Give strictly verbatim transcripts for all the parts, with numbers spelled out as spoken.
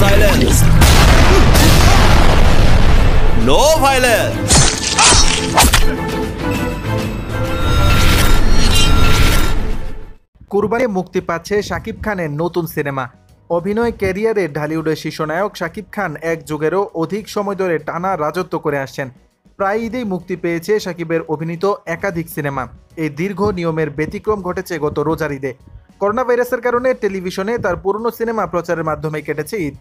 Silence, no violence. কুরবানি মুক্তি পাচ্ছে শাকিব খানের নতুন সিনেমা। অভিনয় ক্যারিয়ারে ঢালিউডের শীর্ষনায়ক শাকিব খান এক যুগেরও অধিক সময় ধরে টানা রাজত্ব করে আসছেন। প্রায় ঈদেই মুক্তি পেয়েছে শাকিবের অভিনীত একাধিক সিনেমা। এই দীর্ঘ নিয়মের ব্যতিক্রম ঘটেছে গত রোজার ঈদে। করোনা ভাইরাসের কারণে টেলিভিশনে তার পুরনো সিনেমা প্রচারের মাধ্যমে কেটেছে ঈদ।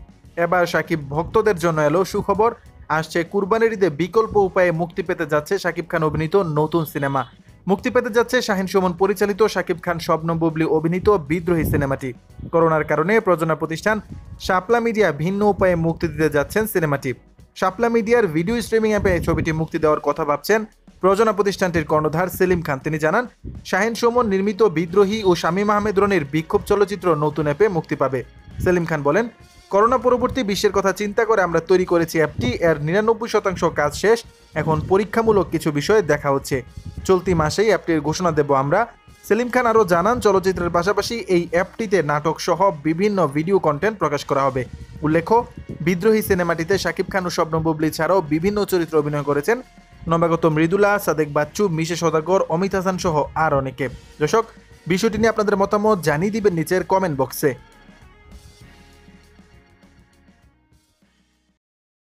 এবার শাকিব ভক্তদের জন্য এলো সুখবর, আসছে কুরবানির ঈদে বিকল্প উপায়ে মুক্তি পেতে যাচ্ছে শাকিব খান অভিনীত নতুন সিনেমা। মুক্তি পেতে যাচ্ছে শাহিন সুমন পরিচালিত, শাকিব খান শবনম বুবলি অভিনীত বিদ্রোহী সিনেমাটি। করোনার কারণে প্রযোজনা প্রতিষ্ঠান শাপলা মিডিয়া ভিন্ন উপায়ে মুক্তি দিতে যাচ্ছেন সিনেমাটি। শাপলা মিডিয়ার ভিডিও স্ট্রিমিং অ্যাপে ছবিটি মুক্তি দেওয়ার কথা ভাবছেন প্রযোজনা প্রতিষ্ঠানটির কর্ণধার সেলিম খান। তিনি জানান, শাহিন সুমন নির্মিত বিদ্রোহী ও শামী আহমেদ রনির বিক্ষোভ চলচ্চিত্র নতুন অ্যাপে মুক্তি পাবে। সেলিম খান বলেন, করোনা পরবর্তী বিশ্বের কথা চিন্তা করে আমরা তৈরি করেছি অ্যাপটি। এর নিরানব্বই শতাংশ কাজ শেষ, এখন পরীক্ষামূলক কিছু বিষয়ে দেখা হচ্ছে। চলতি মাসেই অ্যাপটির ঘোষণা দেব আমরা। সেলিম খান আরও জানান, চলচ্চিত্রের পাশাপাশি এই অ্যাপটিতে নাটক সহ বিভিন্ন ভিডিও কন্টেন্ট প্রকাশ করা হবে। উল্লেখ্য, বিদ্রোহী সিনেমাটিতে শাকিব খান ও শবনম বুবলি ছাড়াও বিভিন্ন চরিত্র অভিনয় করেছেন নবাগত মৃদুলা, সাদেক বাচ্চু, মিশে সদাগর, অমিত হাসান সহ আর অনেকে। দর্শক, বিষয়টি নিয়ে আপনাদের মতামত জানিয়ে দিবেন নিচের কমেন্ট বক্সে।